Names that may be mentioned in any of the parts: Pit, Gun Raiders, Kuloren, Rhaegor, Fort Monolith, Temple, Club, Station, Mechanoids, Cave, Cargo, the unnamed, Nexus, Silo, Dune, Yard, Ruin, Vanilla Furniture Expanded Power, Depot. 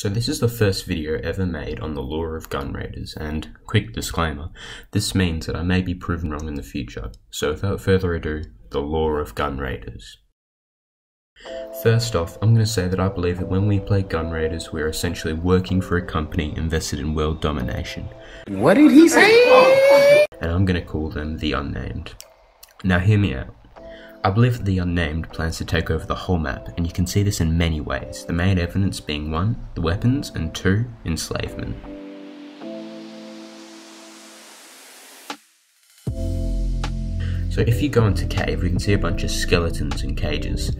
So this is the first video ever made on the lore of Gun Raiders, and, quick disclaimer, this means that I may be proven wrong in the future. So without further ado, the lore of Gun Raiders. First off, I'm going to say that I believe that when we play Gun Raiders, we're essentially working for a company invested in world domination. What did he say? And I'm going to call them the Unnamed. Now hear me out. I believe that the Unnamed plans to take over the whole map, and you can see this in many ways, the main evidence being 1, the weapons, and 2, enslavement. So if you go into Cave, we can see a bunch of skeletons and cages.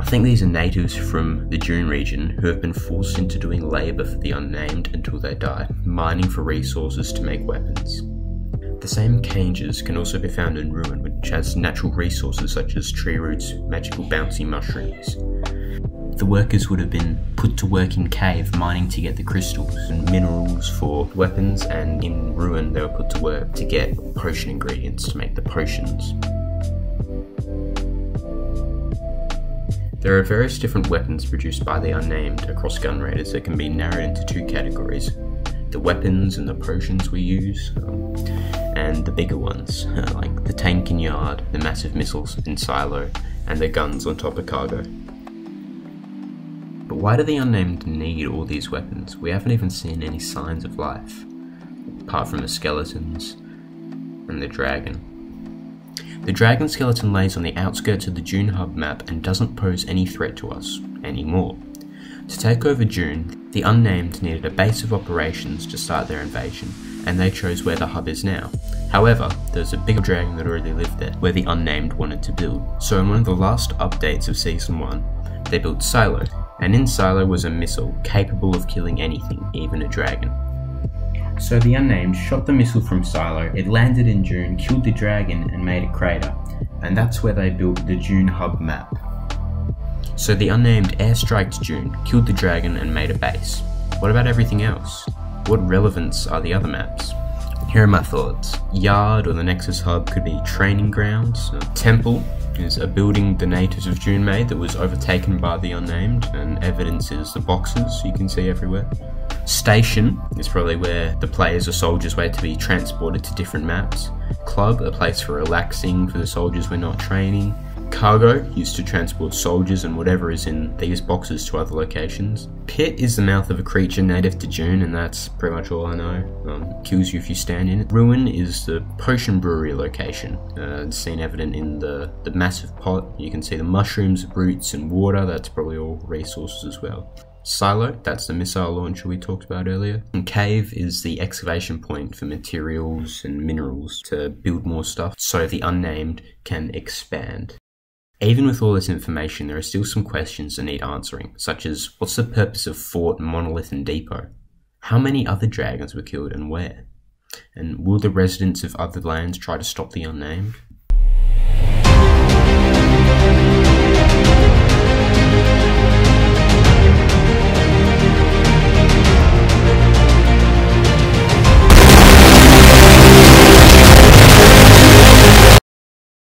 I think these are natives from the Dune region who have been forced into doing labour for the Unnamed until they die, mining for resources to make weapons. The same cages can also be found in Ruin, which has natural resources such as tree roots, magical bouncy mushrooms. The workers would have been put to work in Cave mining to get the crystals and minerals for weapons, and in Ruin they were put to work to get potion ingredients to make the potions. There are various different weapons produced by the Unnamed across Gun Raiders that can be narrowed into 2 categories: the weapons and the potions we use, and the bigger ones, like the tank in Yard, the massive missiles in Silo, and the guns on top of Cargo. But why do the Unnamed need all these weapons? We haven't even seen any signs of life, apart from the skeletons and the dragon. The dragon skeleton lays on the outskirts of the Dune hub map and doesn't pose any threat to us anymore. To take over Dune, the Unnamed needed a base of operations to start their invasion, and they chose where the hub is now. However, there's a big dragon that already lived there, where the Unnamed wanted to build. So in one of the last updates of Season 1, they built Silo, and in Silo was a missile capable of killing anything, even a dragon. So the Unnamed shot the missile from Silo, it landed in Dune, killed the dragon, and made a crater. And that's where they built the Dune hub map. So the Unnamed airstriked Dune, killed the dragon, and made a base. What about everything else? What relevance are the other maps? Here are my thoughts. Yard or the Nexus hub could be training grounds. Temple is a building the natives of Dune made that was overtaken by the Unnamed, and evidence is the boxes you can see everywhere. Station is probably where the players or soldiers wait to be transported to different maps. Club, a place for relaxing for the soldiers when not training. Cargo, used to transport soldiers and whatever is in these boxes to other locations. Pit is the mouth of a creature native to Dune, and that's pretty much all I know. Kills you if you stand in it. Ruin is the potion brewery location. It's seen evident in the massive pot. You can see the mushrooms, roots, and water. That's probably all resources as well. Silo, that's the missile launcher we talked about earlier. And Cave is the excavation point for materials and minerals to build more stuff, so the Unnamed can expand. Even with all this information, there are still some questions that need answering, such as, what's the purpose of Fort Monolith and Depot? How many other dragons were killed and where? And will the residents of other lands try to stop the Unnamed?